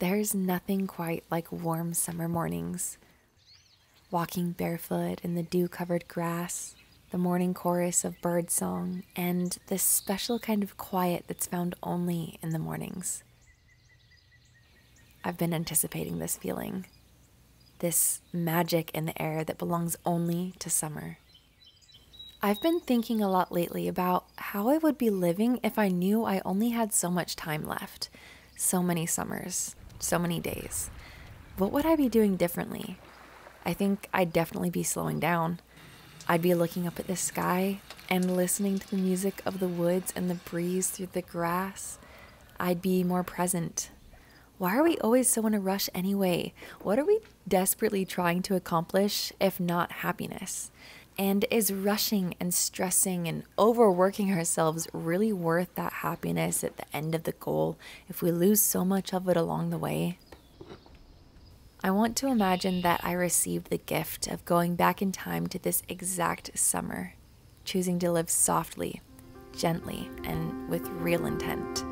There's nothing quite like warm summer mornings. Walking barefoot in the dew-covered grass, the morning chorus of bird song, and this special kind of quiet that's found only in the mornings. I've been anticipating this feeling, this magic in the air that belongs only to summer. I've been thinking a lot lately about how I would be living if I knew I only had so much time left, so many summers, so many days. What would I be doing differently? I think I'd definitely be slowing down. I'd be looking up at the sky and listening to the music of the woods and the breeze through the grass. I'd be more present. Why are we always so in a rush anyway? What are we desperately trying to accomplish if not happiness? And is rushing and stressing and overworking ourselves really worth that happiness at the end of the goal if we lose so much of it along the way? I want to imagine that I received the gift of going back in time to this exact summer, choosing to live softly, gently, and with real intent.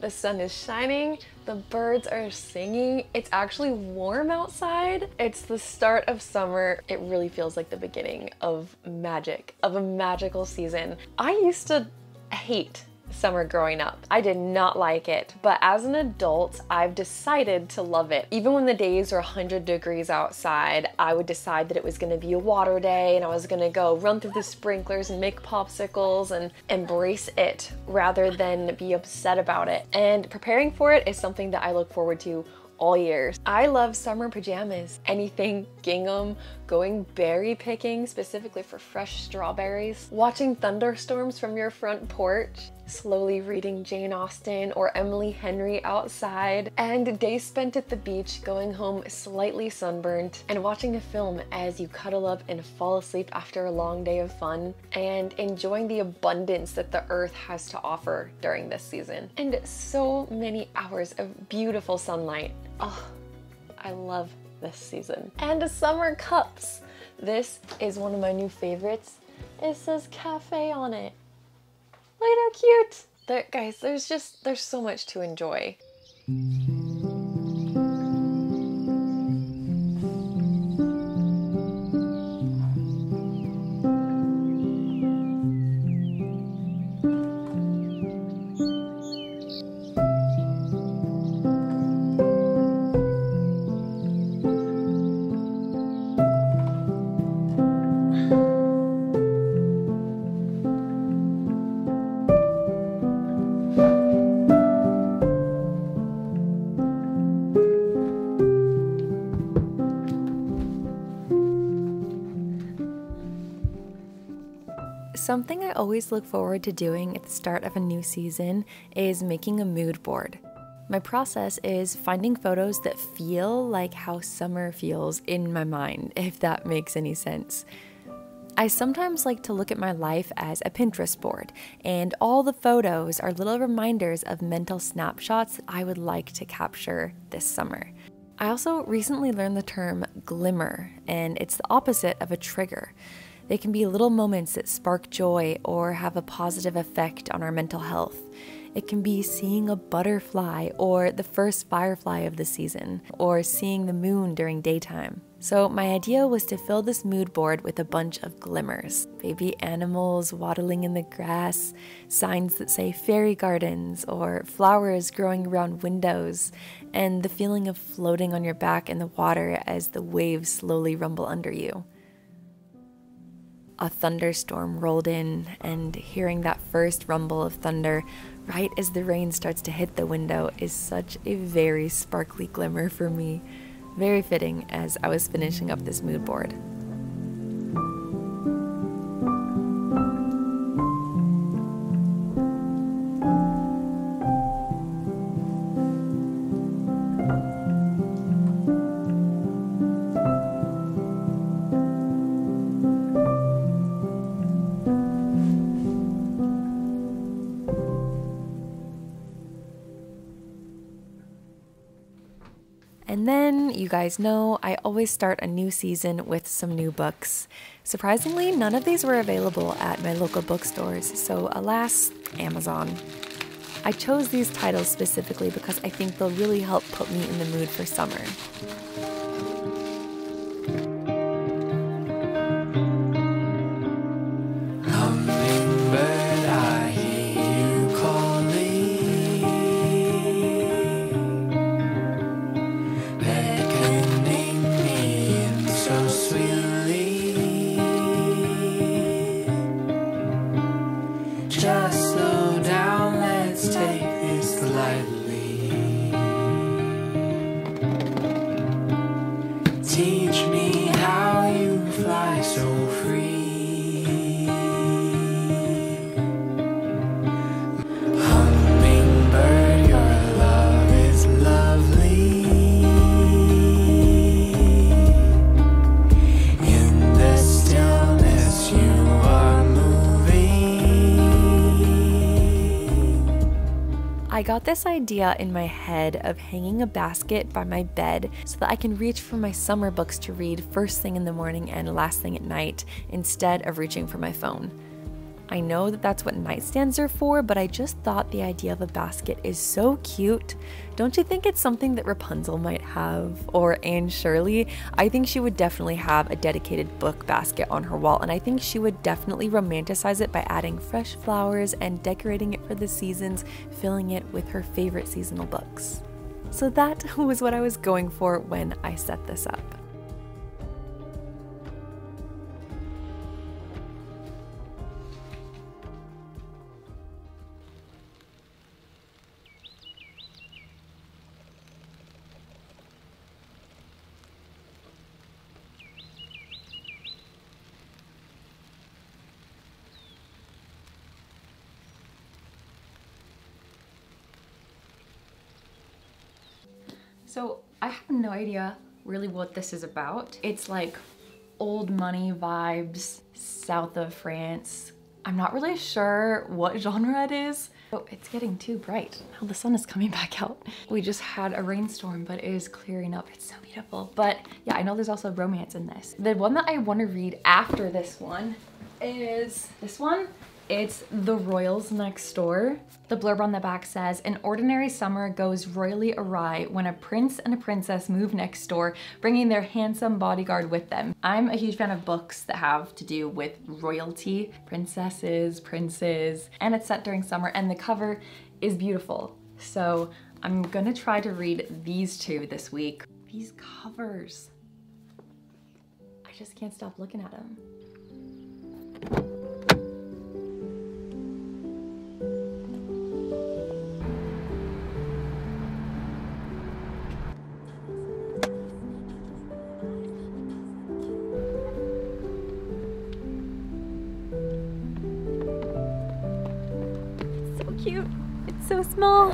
The sun is shining, the birds are singing, it's actually warm outside. It's the start of summer. It really feels like the beginning of magic, of a magical season. I used to hate summer growing up. I did not like it, but as an adult, I've decided to love it. Even when the days were 100 degrees outside, I would decide that it was gonna be a water day and I was gonna go run through the sprinklers and make popsicles and embrace it rather than be upset about it. And preparing for it is something that I look forward to all years. I love summer pajamas. Anything gingham, going berry picking, specifically for fresh strawberries, watching thunderstorms from your front porch, slowly reading Jane Austen or Emily Henry outside, and days spent at the beach going home slightly sunburned and watching a film as you cuddle up and fall asleep after a long day of fun, and enjoying the abundance that the earth has to offer during this season. And so many hours of beautiful sunlight. Oh, I love this season. And summer cups. This is one of my new favorites. It says cafe on it. Look at how cute! There, guys, there's so much to enjoy. Something I always look forward to doing at the start of a new season is making a mood board. My process is finding photos that feel like how summer feels in my mind, if that makes any sense. I sometimes like to look at my life as a Pinterest board, and all the photos are little reminders of mental snapshots that I would like to capture this summer. I also recently learned the term glimmer, and it's the opposite of a trigger. They can be little moments that spark joy or have a positive effect on our mental health. It can be seeing a butterfly or the first firefly of the season, or seeing the moon during daytime. So my idea was to fill this mood board with a bunch of glimmers. Baby animals waddling in the grass, signs that say fairy gardens, or flowers growing around windows, and the feeling of floating on your back in the water as the waves slowly rumble under you. A thunderstorm rolled in, and hearing that first rumble of thunder right as the rain starts to hit the window is such a very sparkly glimmer for me. Very fitting as I was finishing up this mood board. And then, you guys know, I always start a new season with some new books. Surprisingly, none of these were available at my local bookstores, so alas, Amazon. I chose these titles specifically because I think they'll really help put me in the mood for summer. I got this idea in my head of hanging a basket by my bed so that I can reach for my summer books to read first thing in the morning and last thing at night, instead of reaching for my phone. I know that that's what nightstands are for, but I just thought the idea of a basket is so cute. Don't you think it's something that Rapunzel might have, or Anne Shirley? I think she would definitely have a dedicated book basket on her wall, and I think she would definitely romanticize it by adding fresh flowers and decorating it for the seasons, filling it with her favorite seasonal books. So that was what I was going for when I set this up. So I have no idea really what this is about. It's like old money vibes, south of France. I'm not really sure what genre it is. Oh, it's getting too bright. Oh, the sun is coming back out. We just had a rainstorm, but it is clearing up. It's so beautiful. But yeah, I know there's also romance in this. The one that I want to read after this one is this one. It's The Royals Next Door. The blurb on the back says, an ordinary summer goes royally awry when a prince and a princess move next door, bringing their handsome bodyguard with them. I'm a huge fan of books that have to do with royalty, princesses, princes, and it's set during summer, and the cover is beautiful. So I'm gonna try to read these two this week. These covers, I just can't stop looking at them. Cute. It's so small.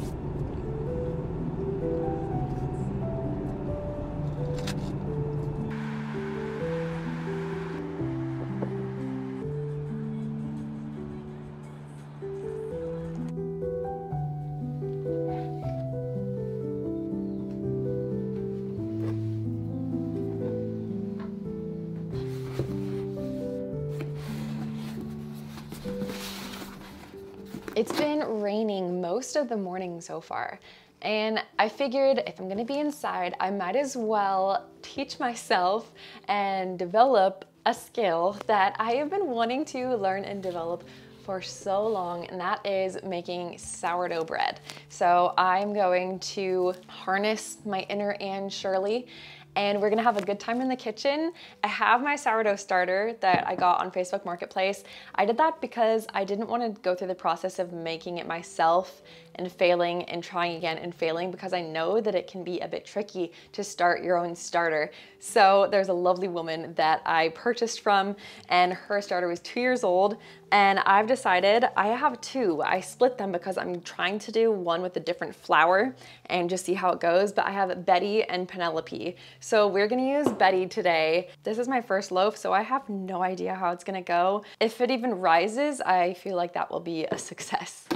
It's been raining most of the morning so far, and I figured if I'm gonna be inside, I might as well teach myself and develop a skill that I have been wanting to learn and develop for so long, and that is making sourdough bread. So I'm going to harness my inner Anne Shirley, and we're gonna have a good time in the kitchen. I have my sourdough starter that I got on Facebook Marketplace. I did that because I didn't want to go through the process of making it myself and failing and trying again and failing, because I know that it can be a bit tricky to start your own starter. So there's a lovely woman that I purchased from, and her starter was 2 years old, and I've decided I have two. I split them because I'm trying to do one with a different flour and just see how it goes, but I have Betty and Penelope. So we're gonna use Betty today. This is my first loaf, so I have no idea how it's gonna go. If it even rises, I feel like that will be a success.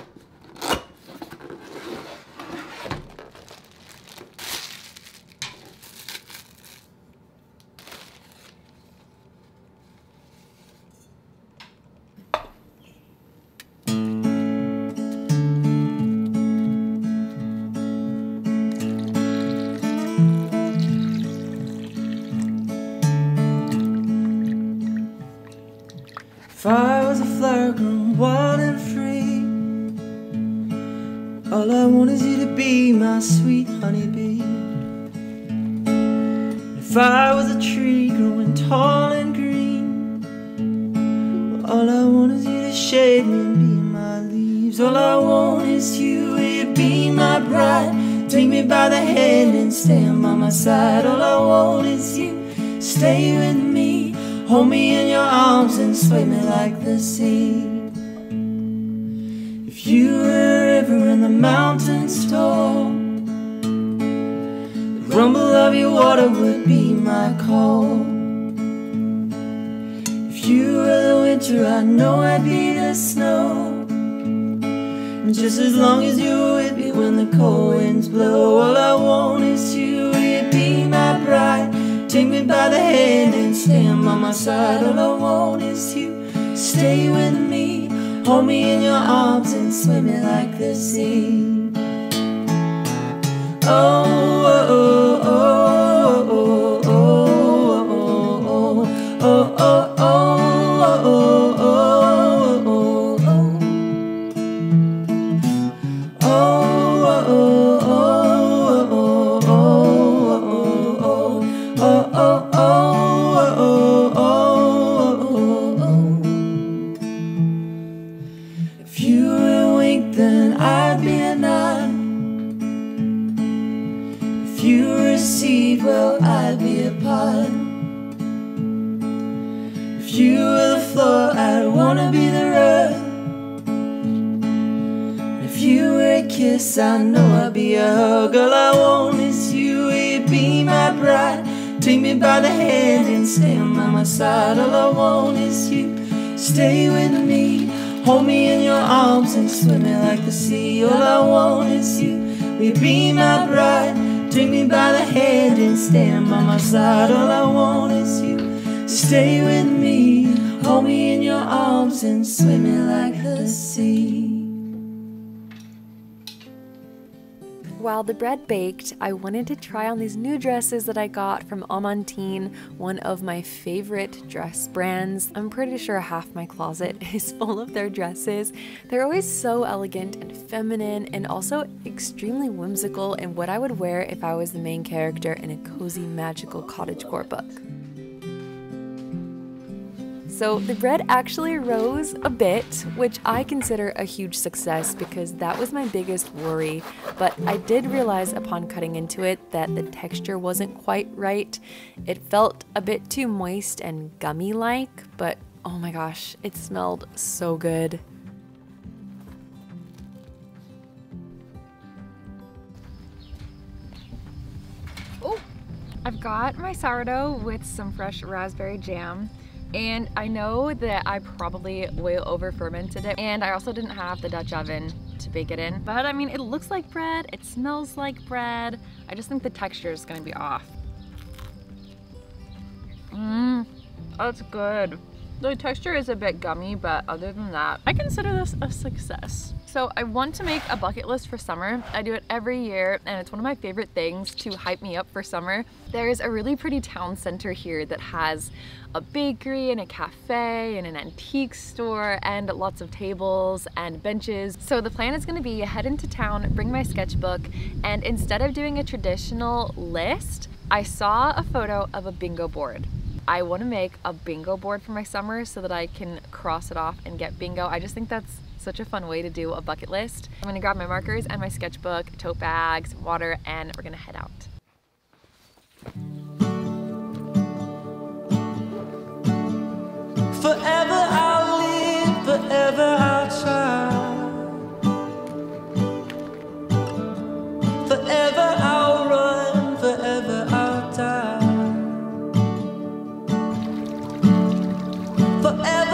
If I was a flower grown wild and free, all I want is you to be my sweet honeybee. If I was a tree growing tall and green, well, all I want is you to shade me and be my leaves. All I want is you, will you be my bride? Take me by the hand and stand by my side. All I want is you, stay with me. Hold me in your arms and sway me like the sea. If you were a river and the mountains tall, the rumble of your water would be my call. If you were the winter, I know I'd be the snow, and just as long as you were with me when the cold winds blow. All I want is you, will you be my bride? Take me by the hand and stand by my side. All I want is you, stay with me. Hold me in your arms and swim me like the sea. Oh, oh, oh, oh, oh, oh, oh, oh, oh, oh, oh. Well, I'd be a part. If you were the floor, I'd wanna be the rug. If you were a kiss, I know I'd be a hug. All I want is you, will you be my bride? Take me by the hand and stand by my side. All I want is you, stay with me. Hold me in your arms and swim me like the sea. All I want is you, will you be my bride? Take me by the hand and stand by my side. All I want is you to stay with me. Hold me in your arms and swim me like the sea. While the bread baked, I wanted to try on these new dresses that I got from Amantine, one of my favorite dress brands. I'm pretty sure half my closet is full of their dresses. They're always so elegant and feminine and also extremely whimsical, and what I would wear if I was the main character in a cozy, magical cottagecore book. So the bread actually rose a bit, which I consider a huge success because that was my biggest worry, but I did realize upon cutting into it that the texture wasn't quite right. It felt a bit too moist and gummy-like, but oh my gosh, it smelled so good. Oh, I've got my sourdough with some fresh raspberry jam. And I know that I probably way over fermented it, and I also didn't have the Dutch oven to bake it in, but I mean it looks like bread, it smells like bread, I just think the texture is going to be off. That's good. The texture is a bit gummy, but other than that, I consider this a success. So I want to make a bucket list for summer. I do it every year, and it's one of my favorite things to hype me up for summer. There's a really pretty town center here that has a bakery and a cafe and an antique store and lots of tables and benches. So the plan is going to be head into town, bring my sketchbook, and instead of doing a traditional list, I saw a photo of a bingo board. I want to make a bingo board for my summer so that I can cross it off and get bingo. I just think that's such a fun way to do a bucket list. I'm going to grab my markers and my sketchbook, tote bags, water, and we're going to head out. Forever I'll live, forever I'll try. Forever I'll run, forever I'll die. Forever